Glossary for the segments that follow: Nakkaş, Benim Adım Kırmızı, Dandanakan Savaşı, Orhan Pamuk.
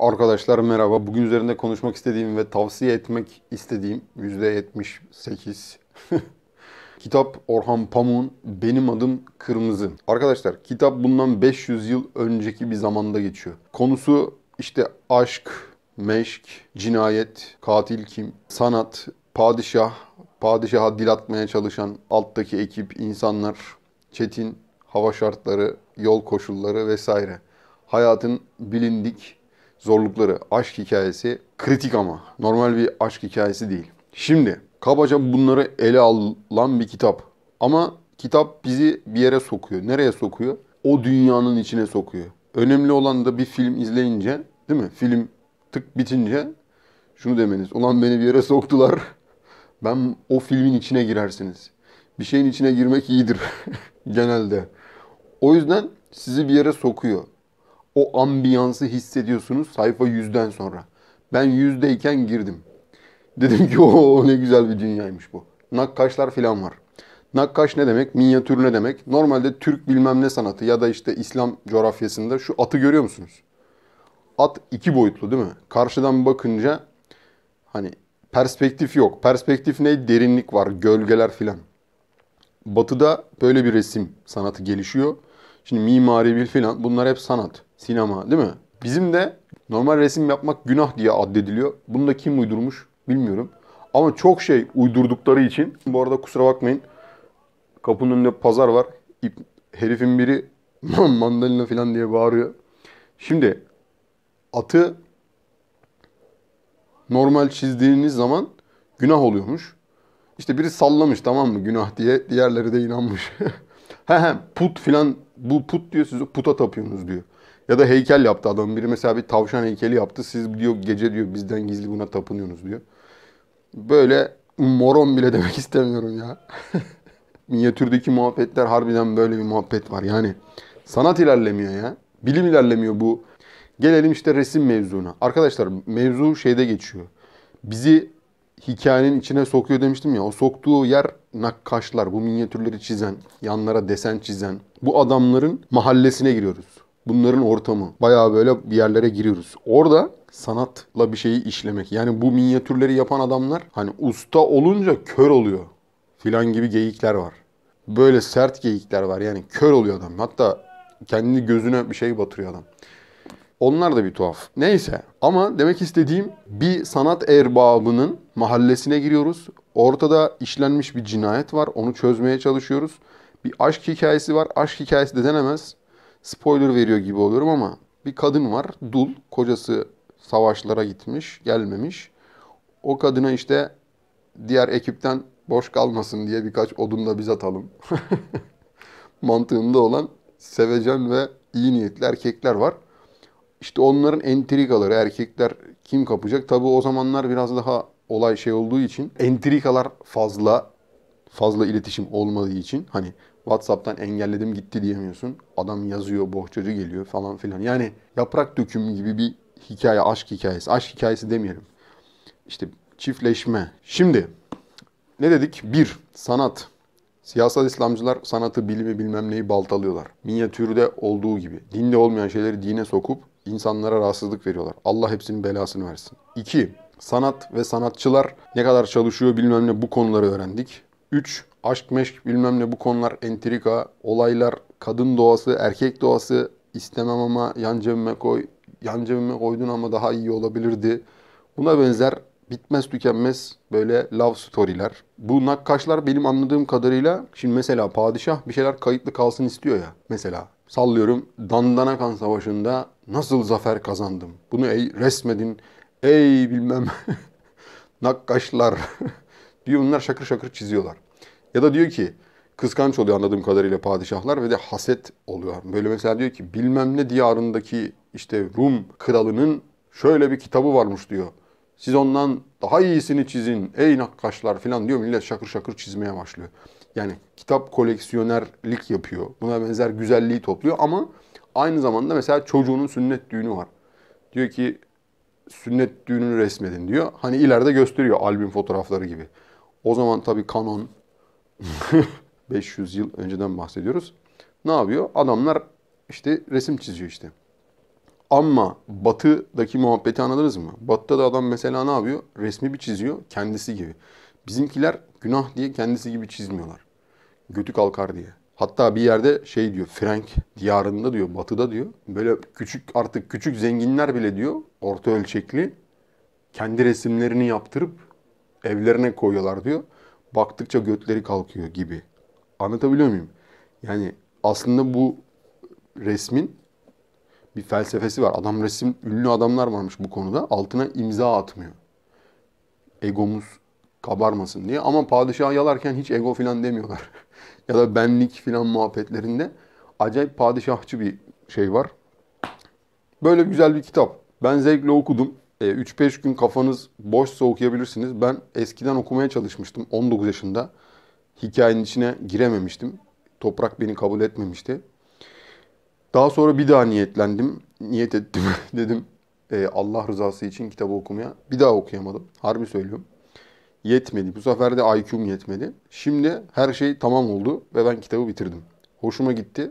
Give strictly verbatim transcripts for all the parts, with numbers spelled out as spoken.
Arkadaşlar merhaba. Bugün üzerinde konuşmak istediğim ve tavsiye etmek istediğim yüzde yetmiş sekiz kitap Orhan Pamuk'un Benim Adım Kırmızı. Arkadaşlar kitap bundan beş yüz yıl önceki bir zamanda geçiyor. Konusu işte aşk, meşk, cinayet, katil kim, sanat, padişah, padişaha dil atmaya çalışan alttaki ekip, insanlar, çetin hava şartları, yol koşulları vesaire. Hayatın bilindik zorlukları, aşk hikayesi kritik ama normal bir aşk hikayesi değil. Şimdi kabaca bunları ele alan bir kitap. Ama kitap bizi bir yere sokuyor. Nereye sokuyor? O dünyanın içine sokuyor. Önemli olan da bir film izleyince, değil mi? Film tık bitince şunu demeniz. Ulan beni bir yere soktular. Ben o filmin içine girersiniz. Bir şeyin içine girmek iyidir genelde. O yüzden sizi bir yere sokuyor. O ambiyansı hissediyorsunuz sayfa yüzden sonra. Ben yüzdeyken girdim. Dedim ki o ne güzel bir dünyaymış bu. Nakkaşlar falan var. Nakkaş ne demek? Minyatür ne demek? Normalde Türk bilmem ne sanatı ya da işte İslam coğrafyasında şu atı görüyor musunuz? At iki boyutlu değil mi? Karşıdan bakınca hani perspektif yok. Perspektif ne? Derinlik var. Gölgeler falan. Batı'da böyle bir resim sanatı gelişiyor. Şimdi mimari bir filan, bunlar hep sanat, sinema değil mi? Bizim de normal resim yapmak günah diye addediliyor. Bunu da kim uydurmuş bilmiyorum. Ama çok şey uydurdukları için, bu arada kusura bakmayın, kapının önünde pazar var. İp, herifin biri mandalina filan diye bağırıyor. Şimdi atı normal çizdiğiniz zaman günah oluyormuş. İşte biri sallamış, tamam mı, günah diye, diğerleri de inanmış. He he put filan, bu put diyor, siz puta tapıyorsunuz diyor. Ya da heykel yaptı adam. Biri mesela bir tavşan heykeli yaptı. Siz diyor gece diyor bizden gizli buna tapınıyorsunuz diyor. Böyle moron bile demek istemiyorum ya. Minyatürdeki muhabbetler, harbiden böyle bir muhabbet var. Yani sanat ilerlemiyor ya. Bilim ilerlemiyor bu. Gelelim işte resim mevzuna. Arkadaşlar mevzu şeyde geçiyor. Bizi hikayenin içine sokuyor demiştim ya. O soktuğu yer nakkaşlar. Bu minyatürleri çizen, yanlara desen çizen. Bu adamların mahallesine giriyoruz. Bunların ortamı. Bayağı böyle bir yerlere giriyoruz. Orada sanatla bir şeyi işlemek. Yani bu minyatürleri yapan adamlar hani usta olunca kör oluyor filan gibi geyikler var. Böyle sert geyikler var. Yani kör oluyor adam. Hatta kendi gözüne bir şey batırıyor adam. Onlar da bir tuhaf. Neyse. Ama demek istediğim, bir sanat erbabının mahallesine giriyoruz. Ortada işlenmiş bir cinayet var. Onu çözmeye çalışıyoruz. Bir aşk hikayesi var. Aşk hikayesi de denemez. Spoiler veriyor gibi oluyorum ama bir kadın var. Dul. Kocası savaşlara gitmiş. Gelmemiş. O kadına işte diğer ekipten boş kalmasın diye birkaç odun da biz atalım. Mantığında olan sevecen ve iyi niyetli erkekler var. İşte onların entrikaları, erkekler kim kapacak? Tabii o zamanlar biraz daha olay şey olduğu için, entrikalar fazla, fazla iletişim olmadığı için, hani WhatsApp'tan engelledim gitti diyemiyorsun. Adam yazıyor, bohçacı geliyor falan filan. Yani yaprak dökümü gibi bir hikaye, aşk hikayesi. Aşk hikayesi demeyelim. İşte çiftleşme. Şimdi ne dedik? Bir, sanat. Siyasal İslamcılar sanatı, bilimi bilmem neyi baltalıyorlar. Minyatürde olduğu gibi. Dinde olmayan şeyleri dine sokup insanlara rahatsızlık veriyorlar. Allah hepsinin belasını versin. İki, sanat ve sanatçılar ne kadar çalışıyor bilmem ne, bu konuları öğrendik. Üç, aşk meşk bilmem ne, bu konular, entrika, olaylar, kadın doğası, erkek doğası, istemem ama yan cebime koy, yan cebime koydun ama daha iyi olabilirdi. Buna benzer bitmez tükenmez böyle love story'ler. Bu nakkaşlar benim anladığım kadarıyla, şimdi mesela padişah bir şeyler kayıtlı kalsın istiyor ya. Mesela sallıyorum, Dandanakan Savaşı'nda nasıl zafer kazandım? Bunu ey resmedin, ey bilmem nakkaşlar diyor, bunlar şakır şakır çiziyorlar. Ya da diyor ki, kıskanç oluyor anladığım kadarıyla padişahlar ve de haset oluyor. Böyle mesela diyor ki, bilmem ne diyarındaki işte Rum kralının şöyle bir kitabı varmış diyor. Siz ondan daha iyisini çizin ey nakkaşlar falan diyor. Millet şakır şakır çizmeye başlıyor. Yani kitap koleksiyonerlik yapıyor. Buna benzer güzelliği topluyor ama aynı zamanda mesela çocuğunun sünnet düğünü var. Diyor ki sünnet düğününü resmedin diyor. Hani ileride gösteriyor albüm fotoğrafları gibi. O zaman tabii kanon beş yüz yıl önceden bahsediyoruz. Ne yapıyor? Adamlar işte resim çiziyor işte. Ama batıdaki muhabbeti anlarız mı? Batıda da adam mesela ne yapıyor? Resmi bir çiziyor kendisi gibi. Bizimkiler günah diye kendisi gibi çizmiyorlar. Götü kalkar diye. Hatta bir yerde şey diyor, Frank diyarında diyor, batıda diyor. Böyle küçük, artık küçük zenginler bile diyor, orta ölçekli kendi resimlerini yaptırıp evlerine koyuyorlar diyor. Baktıkça götleri kalkıyor gibi. Anlatabiliyor muyum? Yani aslında bu resmin bir felsefesi var. Adam resim, ünlü adamlar varmış bu konuda. Altına imza atmıyor. Egomuz kabarmasın diye. Ama padişahı yalarken hiç ego falan demiyorlar. Ya da benlik falan muhabbetlerinde. Acayip padişahçı bir şey var. Böyle güzel bir kitap. Ben zevkle okudum. üç beş gün kafanız boşsa okuyabilirsiniz. Ben eskiden okumaya çalışmıştım. on dokuz yaşında. Hikayenin içine girememiştim. Toprak beni kabul etmemişti. Daha sonra bir daha niyetlendim. Niyet ettim dedim. Allah rızası için kitabı okumaya. Bir daha okuyamadım. Harbi söylüyorum. Yetmedi. Bu sefer de I Q'm yetmedi. Şimdi her şey tamam oldu ve ben kitabı bitirdim. Hoşuma gitti.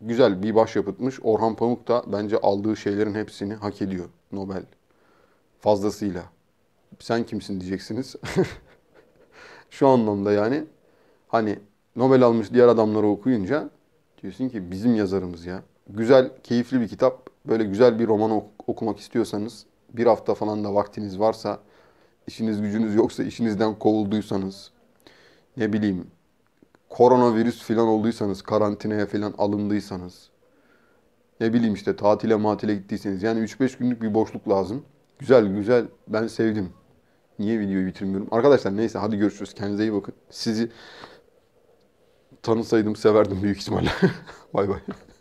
Güzel bir başyapıtmış. Orhan Pamuk da bence aldığı şeylerin hepsini hak ediyor. Nobel. Fazlasıyla. Sen kimsin diyeceksiniz. Şu anlamda yani. Hani Nobel almış diğer adamları okuyunca diyorsun ki bizim yazarımız ya. Güzel, keyifli bir kitap. Böyle güzel bir roman ok- okumak istiyorsanız, bir hafta falan da vaktiniz varsa, işiniz gücünüz yoksa, işinizden kovulduysanız, ne bileyim, koronavirüs falan olduysanız, karantinaya falan alındıysanız, ne bileyim işte tatile matile gittiyseniz, yani üç beş günlük bir boşluk lazım. Güzel güzel, ben sevdim. Niye videoyu bitirmiyorum? Arkadaşlar neyse, hadi görüşürüz. Kendinize iyi bakın. Sizi tanısaydım severdim büyük ihtimalle. Bay bay.